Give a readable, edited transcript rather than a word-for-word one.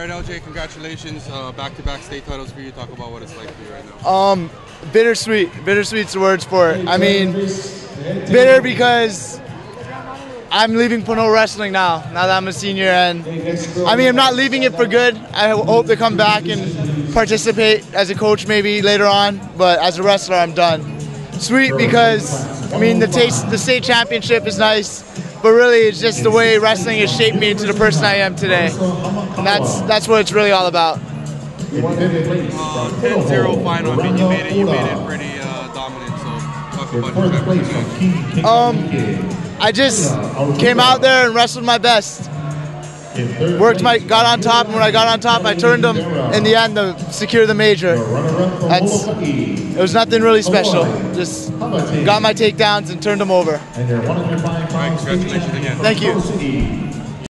All right, LJ, congratulations. Back-to-back state titles for you. Talk about what it's like for you right now. Bittersweet. Bittersweet's the words for it. I mean, bitter because I'm leaving Pono Wrestling now that I'm a senior. And I mean, I'm not leaving it for good. I hope to come back and participate as a coach maybe later on. But as a wrestler, I'm done. Sweet because, I mean, the state championship is nice. But really, it's just the way wrestling has shaped me into the person I am today. And that's what it's really all about. 10-0 final. I mean, you made it pretty dominant. So talk about your background. I just came out there and wrestled my best. Got on top, and when I got on top, I turned them in the end to secure the major. It was nothing really special. Just got my takedowns and turned them over. All right, congratulations again. Thank you.